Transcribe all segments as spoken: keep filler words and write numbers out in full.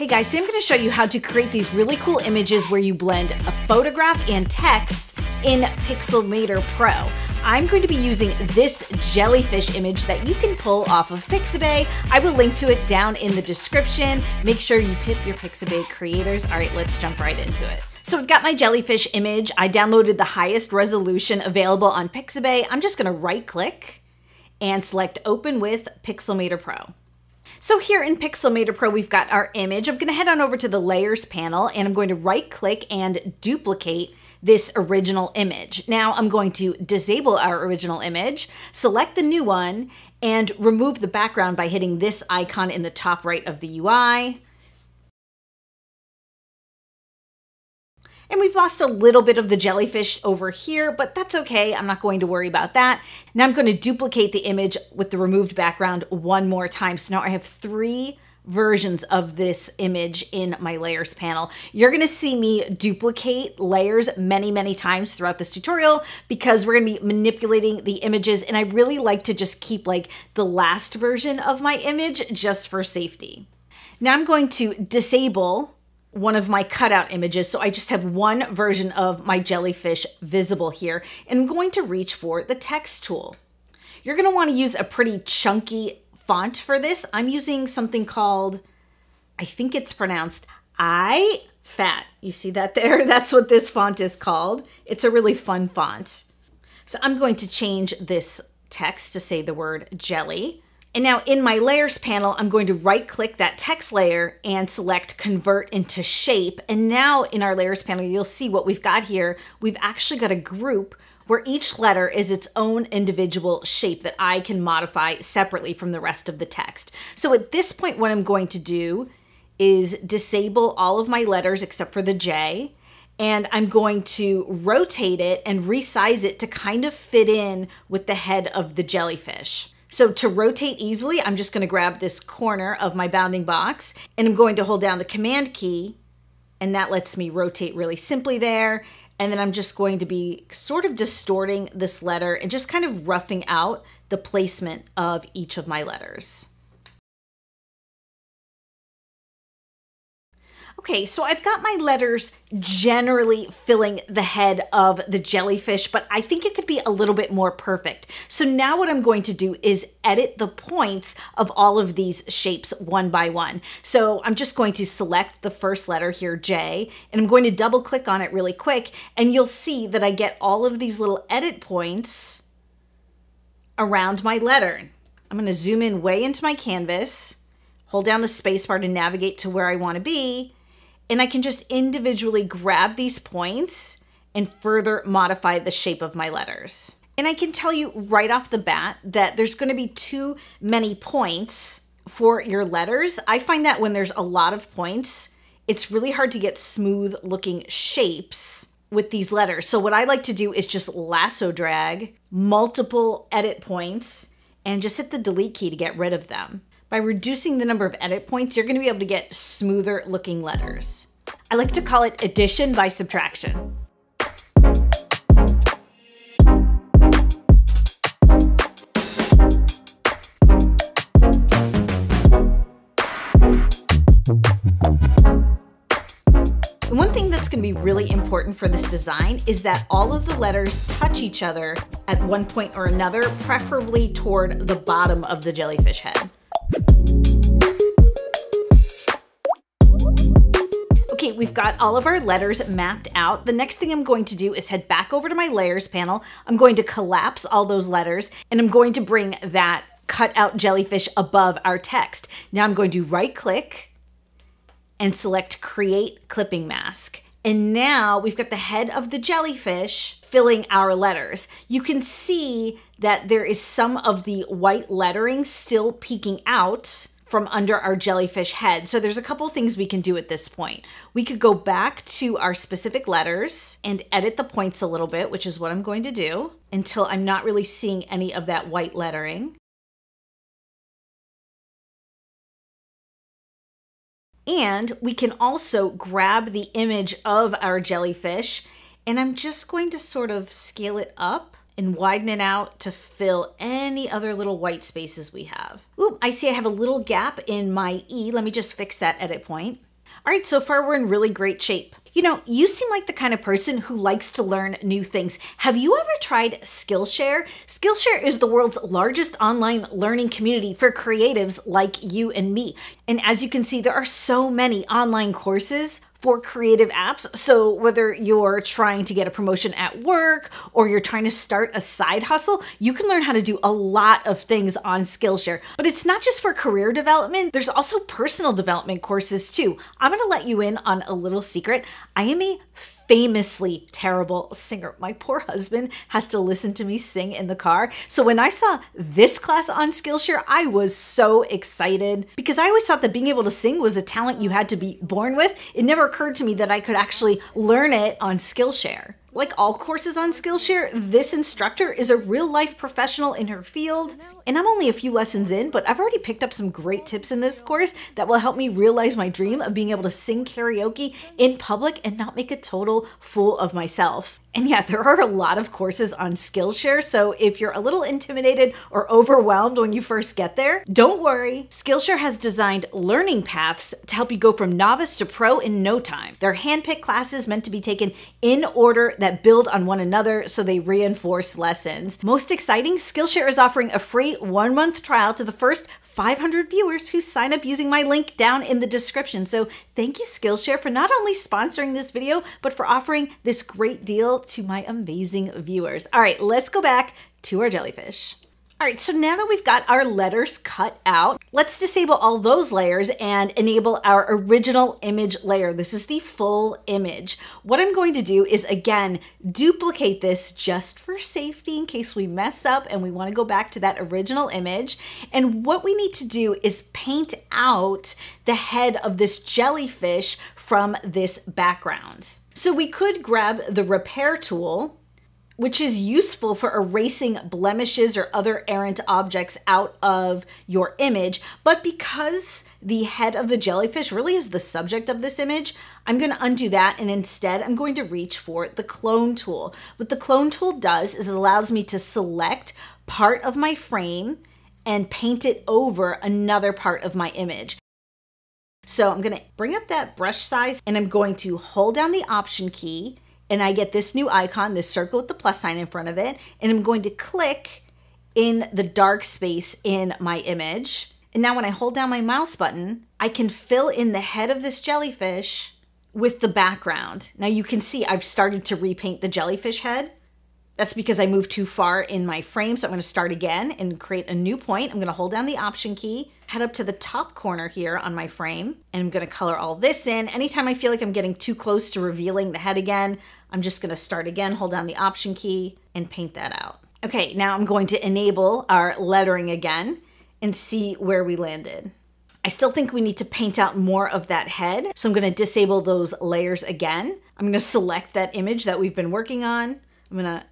Hey guys, so I'm gonna show you how to create these really cool images where you blend a photograph and text in Pixelmator Pro. I'm going to be using this jellyfish image that you can pull off of Pixabay. I will link to it down in the description. Make sure you tip your Pixabay creators. All right, let's jump right into it. So I've got my jellyfish image. I downloaded the highest resolution available on Pixabay. I'm just gonna right click and select Open with Pixelmator Pro. So here in Pixelmator Pro, we've got our image. I'm gonna head on over to the Layers panel and I'm going to right click and duplicate this original image. Now I'm going to disable our original image, select the new one, and remove the background by hitting this icon in the top right of the U I. And we've lost a little bit of the jellyfish over here, but that's okay. I'm not going to worry about that. Now I'm going to duplicate the image with the removed background one more time. So now I have three versions of this image in my Layers panel. You're going to see me duplicate layers many, many times throughout this tutorial because we're going to be manipulating the images. And I really like to just keep like the last version of my image just for safety. Now I'm going to disable one of my cutout images. So I just have one version of my jellyfish visible here. And I'm going to reach for the text tool. You're going to want to use a pretty chunky font for this. I'm using something called, I think it's pronounced I fat. You see that there? That's what this font is called. It's a really fun font. So I'm going to change this text to say the word jelly. And now in my Layers panel, I'm going to right click that text layer and select Convert into Shape. And now in our Layers panel, you'll see what we've got here. We've actually got a group where each letter is its own individual shape that I can modify separately from the rest of the text. So at this point, what I'm going to do is disable all of my letters except for the J. And I'm going to rotate it and resize it to kind of fit in with the head of the jellyfish. So to rotate easily, I'm just going to grab this corner of my bounding box and I'm going to hold down the Command key, and that lets me rotate really simply there. And then I'm just going to be sort of distorting this letter and just kind of roughing out the placement of each of my letters. Okay, so I've got my letters generally filling the head of the jellyfish, but I think it could be a little bit more perfect. So now what I'm going to do is edit the points of all of these shapes one by one. So I'm just going to select the first letter here, J, and I'm going to double click on it really quick, and you'll see that I get all of these little edit points around my letter. I'm going to zoom in way into my canvas, hold down the space bar to navigate to where I want to be, and I can just individually grab these points and further modify the shape of my letters. And I can tell you right off the bat that there's going to be too many points for your letters. I find that when there's a lot of points, it's really hard to get smooth looking shapes with these letters. So what I like to do is just lasso drag multiple edit points and just hit the delete key to get rid of them. By reducing the number of edit points, you're gonna be able to get smoother looking letters. I like to call it addition by subtraction. And one thing that's gonna be really important for this design is that all of the letters touch each other at one point or another, preferably toward the bottom of the jellyfish head. Okay, we've got all of our letters mapped out. The next thing I'm going to do is head back over to my Layers panel. I'm going to collapse all those letters and I'm going to bring that cutout jellyfish above our text. Now I'm going to right click and select Create Clipping Mask. And now we've got the head of the jellyfish filling our letters. You can see that there is some of the white lettering still peeking out from under our jellyfish head. So there's a couple things we can do at this point. We could go back to our specific letters and edit the points a little bit, which is what I'm going to do until I'm not really seeing any of that white lettering. And we can also grab the image of our jellyfish, and I'm just going to sort of scale it up and widen it out to fill any other little white spaces we have. Ooh, I see I have a little gap in my E. Let me just fix that edit point. All right, so far we're in really great shape. You know, you seem like the kind of person who likes to learn new things. Have you ever tried Skillshare? Skillshare is the world's largest online learning community for creatives like you and me. And as you can see, there are so many online courses for creative apps. So whether you're trying to get a promotion at work or you're trying to start a side hustle, you can learn how to do a lot of things on Skillshare. But it's not just for career development, there's also personal development courses too. I'm gonna let you in on a little secret. I am a famously terrible singer. My poor husband has to listen to me sing in the car. So when I saw this class on Skillshare, I was so excited because I always thought that being able to sing was a talent you had to be born with. It never occurred to me that I could actually learn it on Skillshare. Like all courses on Skillshare, this instructor is a real-life professional in her field, and I'm only a few lessons in, but I've already picked up some great tips in this course that will help me realize my dream of being able to sing karaoke in public and not make a total fool of myself. And yeah, there are a lot of courses on Skillshare, so if you're a little intimidated or overwhelmed when you first get there, don't worry. Skillshare has designed learning paths to help you go from novice to pro in no time. They're hand-picked classes meant to be taken in order that build on one another so they reinforce lessons. Most exciting, Skillshare is offering a free one-month trial to the first five hundred viewers who sign up using my link down in the description. So thank you, Skillshare, for not only sponsoring this video, but for offering this great deal to my amazing viewers. All right, let's go back to our jellyfish. All right, so now that we've got our letters cut out, let's disable all those layers and enable our original image layer. This is the full image. What I'm going to do is, again, duplicate this just for safety in case we mess up and we want to go back to that original image. And what we need to do is paint out the head of this jellyfish from this background. So we could grab the repair tool, which is useful for erasing blemishes or other errant objects out of your image. But because the head of the jellyfish really is the subject of this image, I'm gonna undo that, and instead I'm going to reach for the clone tool. What the clone tool does is it allows me to select part of my frame and paint it over another part of my image. So I'm gonna bring up that brush size and I'm going to hold down the Option key, and I get this new icon, this circle with the plus sign in front of it, and I'm going to click in the dark space in my image. And now when I hold down my mouse button, I can fill in the head of this jellyfish with the background. Now you can see I've started to repaint the jellyfish head. That's because I moved too far in my frame, so I'm gonna start again and create a new point. I'm gonna hold down the Option key, head up to the top corner here on my frame, and I'm gonna color all this in. Anytime I feel like I'm getting too close to revealing the head again, I'm just gonna start again, hold down the Option key, and paint that out. Okay, now I'm going to enable our lettering again and see where we landed. I still think we need to paint out more of that head, so I'm gonna disable those layers again. I'm gonna select that image that we've been working on. I'm gonna,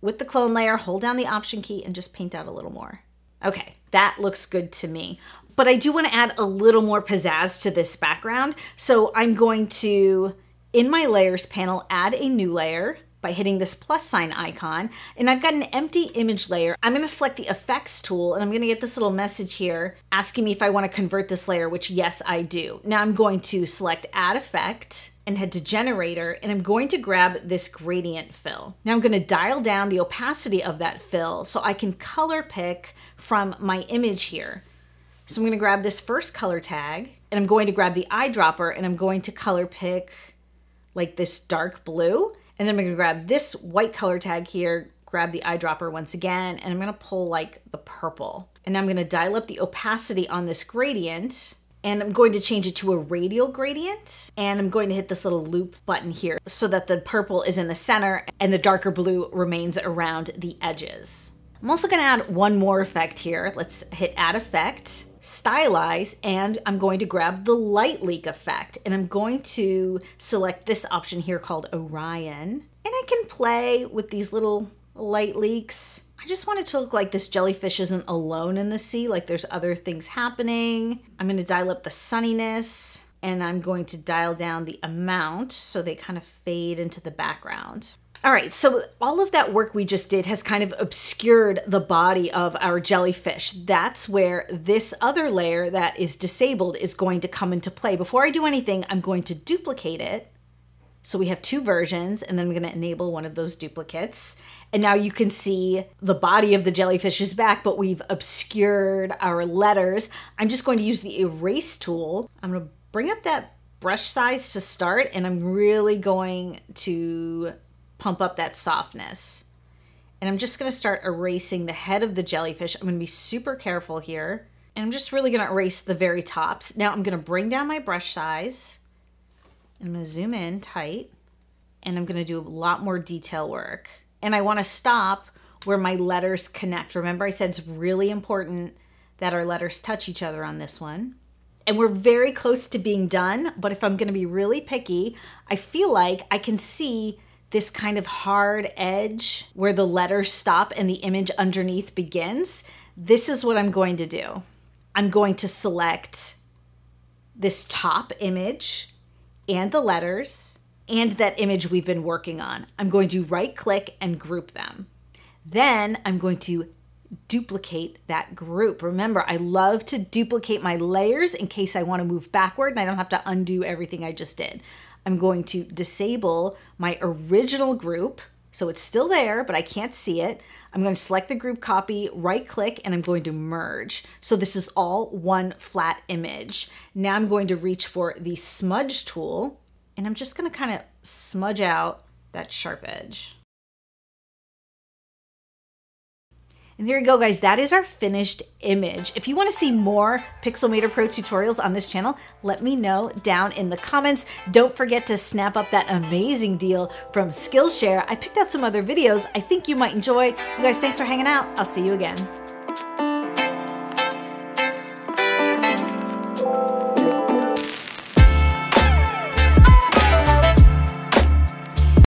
with the clone layer, hold down the Option key and just paint out a little more. Okay, that looks good to me. But I do wanna add a little more pizzazz to this background, so I'm going to, in my layers panel, add a new layer by hitting this plus sign icon, and I've got an empty image layer. I'm gonna select the effects tool, and I'm gonna get this little message here asking me if I wanna convert this layer, which yes, I do. Now I'm going to select add effect and head to generator, and I'm going to grab this gradient fill. Now I'm gonna dial down the opacity of that fill so I can color pick from my image here. So I'm gonna grab this first color tag, and I'm going to grab the eyedropper, and I'm going to color pick like this dark blue. And then I'm gonna grab this white color tag here, grab the eyedropper once again, and I'm gonna pull like the purple. And I'm gonna dial up the opacity on this gradient, and I'm going to change it to a radial gradient. And I'm going to hit this little loop button here so that the purple is in the center and the darker blue remains around the edges. I'm also gonna add one more effect here. Let's hit add effect, stylize, and I'm going to grab the light leak effect, and I'm going to select this option here called Orion, and I can play with these little light leaks. I just want it to look like this jellyfish isn't alone in the sea, like there's other things happening. I'm going to dial up the sunniness, and I'm going to dial down the amount so they kind of fade into the background. All right, so all of that work we just did has kind of obscured the body of our jellyfish. That's where this other layer that is disabled is going to come into play. Before I do anything, I'm going to duplicate it. So we have two versions, and then we're gonna enable one of those duplicates. And now you can see the body of the jellyfish is back, but we've obscured our letters. I'm just going to use the erase tool. I'm gonna bring up that brush size to start, and I'm really going to pump up that softness. And I'm just gonna start erasing the head of the jellyfish. I'm gonna be super careful here. And I'm just really gonna erase the very tops. Now I'm gonna bring down my brush size. I'm gonna zoom in tight, and I'm gonna do a lot more detail work. And I wanna stop where my letters connect. Remember I said it's really important that our letters touch each other on this one. And we're very close to being done, but if I'm gonna be really picky, I feel like I can see this kind of hard edge where the letters stop and the image underneath begins. This is what I'm going to do. I'm going to select this top image and the letters, and that image we've been working on. I'm going to right-click and group them. Then I'm going to duplicate that group. Remember, I love to duplicate my layers in case I want to move backward and I don't have to undo everything I just did. I'm going to disable my original group, so it's still there, but I can't see it. I'm going to select the group copy, right-click, and I'm going to merge. So this is all one flat image. Now I'm going to reach for the smudge tool, and I'm just going to kind of smudge out that sharp edge. And there you go, guys, that is our finished image. If you wanna see more Pixelmator Pro tutorials on this channel, let me know down in the comments. Don't forget to snap up that amazing deal from Skillshare. I picked out some other videos I think you might enjoy. You guys, thanks for hanging out. I'll see you again.